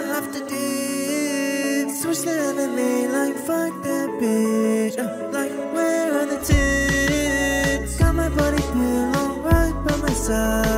I have to do. So slapping me like fuck that bitch. Like where are the tits? Got my body pillow right by my side.